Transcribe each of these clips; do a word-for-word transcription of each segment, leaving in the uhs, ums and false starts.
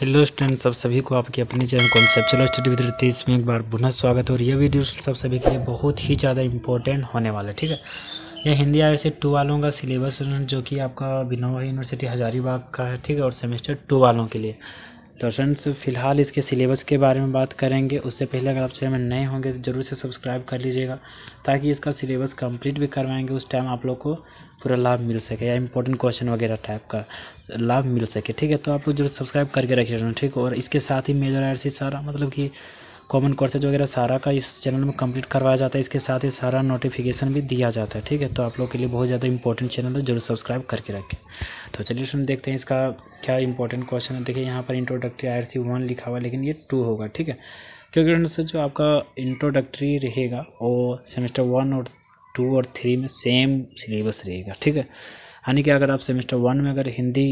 Hello students, आप सभी को आपके अपने channel conceptual study with Ritesh में एक बार पुनः स्वागत। और ये वीडियो सब सभी के लिए बहुत ही ज़्यादा इंपॉर्टेंट होने वाला है, ठीक है। यह हिंदी आईआरसी टू वालों का सिलेबस जो कि आपका विनोबा यूनिवर्सिटी हजारीबाग का है, ठीक है, और सेमेस्टर टू वालों के लिए। तो स्टूडेंट्स फिलहाल इसके सिलेबस के बारे में बात करेंगे। उससे पहले अगर आप चैनल में नए होंगे तो ज़रूर से सब्सक्राइब कर लीजिएगा, ताकि इसका सिलेबस कंप्लीट भी करवाएंगे, उस टाइम आप लोग को पूरा लाभ मिल सके या इम्पोर्टेंट क्वेश्चन वगैरह टाइप का लाभ मिल सके, ठीक है। तो आप लोग जरूर सब्सक्राइब करके रखिएगा, ठीक है। और इसके साथ ही मेजर आईआरसी सारा मतलब कि कॉमन कोर्सेज वगैरह सारा का इस चैनल में कंप्लीट करवाया जाता है, इसके साथ ही सारा नोटिफिकेशन भी दिया जाता है, ठीक है। तो आप लोग के लिए बहुत ज़्यादा इंपॉर्टेंट चैनल है, जरूर सब्सक्राइब करके रखें। तो चलिए सुन देखते हैं इसका क्या इंपॉर्टेंट क्वेश्चन है। देखिए यहाँ पर इंट्रोडक्टरी आईआरसी वन लिखा हुआ है, लेकिन ये टू होगा, ठीक है, क्योंकि सर जो आपका इंट्रोडक्टरी रहेगा वो सेमेस्टर वन और टू और थ्री में सेम सिलेबस रहेगा, ठीक है। यानी कि अगर आप सेमेस्टर वन में अगर हिंदी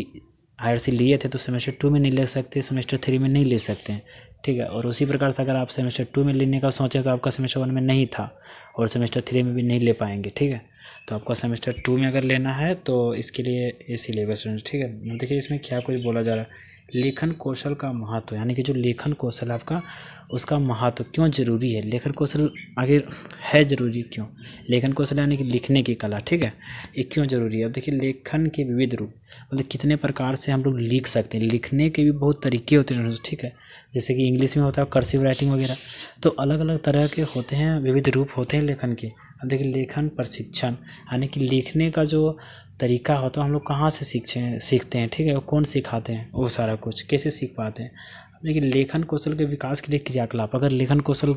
आईआरसी लिए थे तो सेमेस्टर टू में नहीं ले सकते, सेमेस्टर थ्री में नहीं ले सकते, ठीक है। और उसी प्रकार से अगर आप सेमेस्टर टू में लेने का सोचें तो आपका सेमेस्टर वन में नहीं था और सेमेस्टर थ्री में भी नहीं ले पाएंगे, ठीक है। तो आपका सेमेस्टर टू में अगर लेना है तो इसके लिए ये सिलेबस, ठीक है। देखिए इसमें क्या कुछ बोला जा रहा है, लेखन कौशल का महत्व, यानी कि जो लेखन कौशल आपका उसका महत्व क्यों ज़रूरी है, लेखन कौशल आखिर है ज़रूरी क्यों, लेखन कौशल यानी कि लिखने की कला, ठीक है, ये क्यों ज़रूरी है। अब देखिए लेखन के विविध रूप मतलब कितने प्रकार से हम लोग लिख सकते हैं, लिखने के भी बहुत तरीके होते हैं, ठीक है। जैसे कि इंग्लिश में होता है कर्सिव राइटिंग वगैरह, तो अलग अलग तरह के होते हैं, विविध रूप होते हैं लेखन के। अब देखिए लेखन प्रशिक्षण यानी कि लिखने का जो तरीका होता है हम लोग कहाँ से सीखें सीखते हैं, ठीक है, कौन सिखाते हैं, वो सारा कुछ कैसे सीख पाते हैं। देखिए लेखन कौशल के विकास के लिए क्रियाकलाप, अगर लेखन कौशल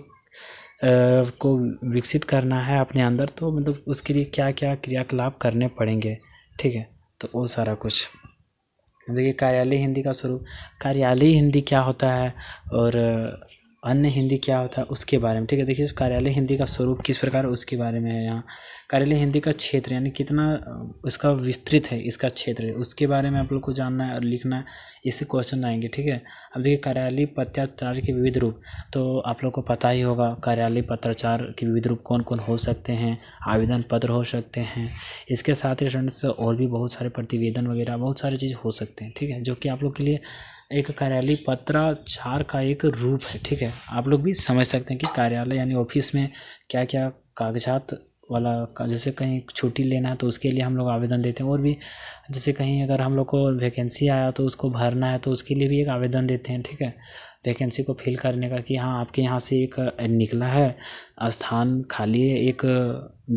को विकसित करना है अपने अंदर तो मतलब उसके लिए क्या क्या क्रियाकलाप करने पड़ेंगे, ठीक है, तो वो सारा कुछ। देखिए कार्यालय हिंदी का स्वरूप, कार्यालय हिंदी क्या होता है और अन्य हिंदी क्या होता है उसके बारे में, ठीक है। देखिए कार्यालय हिंदी का स्वरूप किस प्रकार उसके बारे में है, यहाँ कार्यालय हिंदी का क्षेत्र यानी कितना उसका विस्तृत है, इसका क्षेत्र है, उसके बारे में आप लोग को जानना है और लिखना है, इससे क्वेश्चन आएंगे, ठीक है। अब देखिए कार्यालय पत्राचार के विविध रूप, तो आप लोग को पता ही होगा कार्यालय पत्राचार के विविध रूप कौन कौन हो सकते हैं, आवेदन पत्र हो सकते हैं, इसके साथ ही स्टूडेंट्स और भी बहुत सारे प्रतिवेदन वगैरह बहुत सारी चीज़ हो सकते हैं, ठीक है, जो कि आप लोग के लिए एक कार्यालय पत्राचार का एक रूप है, ठीक है। आप लोग भी समझ सकते हैं कि कार्यालय यानी ऑफिस में क्या क्या कागजात वाला, जैसे कहीं छुट्टी लेना है तो उसके लिए हम लोग आवेदन देते हैं, और भी जैसे कहीं अगर हम लोग को वैकेंसी आया तो उसको भरना है तो उसके लिए भी एक आवेदन देते हैं, ठीक है, वैकेंसी को फिल करने का कि हाँ आपके यहाँ से एक निकला है स्थान खाली है एक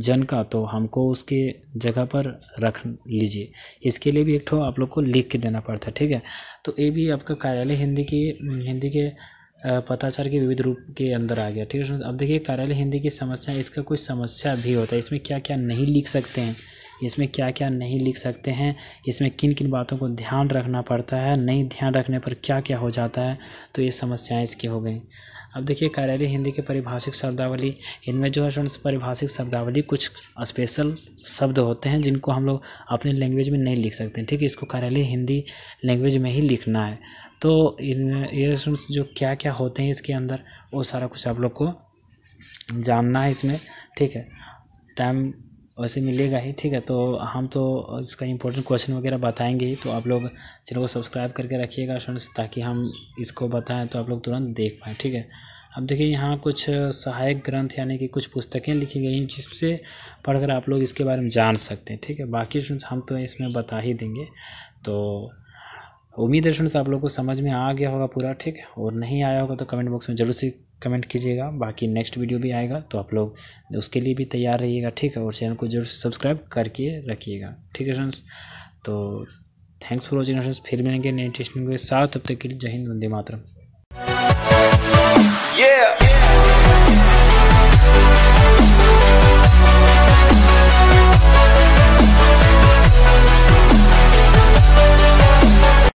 जन का, तो हमको उसके जगह पर रख लीजिए, इसके लिए भी एक ठो आप लोग को लिख के देना पड़ता है, ठीक है। तो ये भी आपका कार्यालय हिंदी की हिंदी के पत्राचार के विविध रूप के अंदर आ गया, ठीक है। अब देखिए कार्यालय हिंदी की समस्या, इसका कोई समस्या भी होता है, इसमें क्या क्या नहीं लिख सकते हैं, इसमें क्या क्या नहीं लिख सकते हैं, इसमें किन किन बातों को ध्यान रखना पड़ता है, नहीं ध्यान रखने पर क्या क्या हो जाता है, तो ये समस्याएं इसकी हो गई। अब देखिए कार्यालय हिंदी के परिभाषिक शब्दावली, इनमें जो है परिभाषिक शब्दावली कुछ स्पेशल शब्द होते हैं जिनको हम लोग अपने लैंग्वेज में नहीं लिख सकते, ठीक है, इसको कार्यालय हिंदी लैंग्वेज में ही लिखना है। तो इन ये जो क्या क्या होते हैं इसके अंदर वो सारा कुछ आप लोग को जानना है इसमें, ठीक है, टाइम वैसे मिलेगा ही, ठीक है। तो हम तो इसका इम्पोर्टेंट क्वेश्चन वगैरह बताएंगे ही, तो आप लोग चैनल को सब्सक्राइब करके रखिएगा स्टूडेंट्स, ताकि हम इसको बताएं तो आप लोग तुरंत देख पाएँ, ठीक है। अब देखिए यहाँ कुछ सहायक ग्रंथ यानी कि कुछ पुस्तकें लिखी गई हैं जिससे पढ़कर आप लोग इसके बारे में जान सकते हैं, ठीक है, बाकी स्टूडेंट्स हम तो इसमें बता ही देंगे। तो उम्मीद है स्टूडेंट्स आप लोग को समझ में आ गया होगा पूरा, ठीक है, और नहीं आया होगा तो कमेंट बॉक्स में ज़रूर से कमेंट कीजिएगा, बाकी नेक्स्ट वीडियो भी आएगा तो आप लोग उसके लिए भी तैयार रहिएगा, ठीक है, और चैनल को जरूर सब्सक्राइब करके रखिएगा, ठीक है फ्रेंड्स। तो थैंक्स फॉर वॉचिंग फ्रेंड्स, फिर मिलेंगे नए इंटरेस्टिंग के साथ, तब तक के लिए जय हिंद, वंदे मातरम।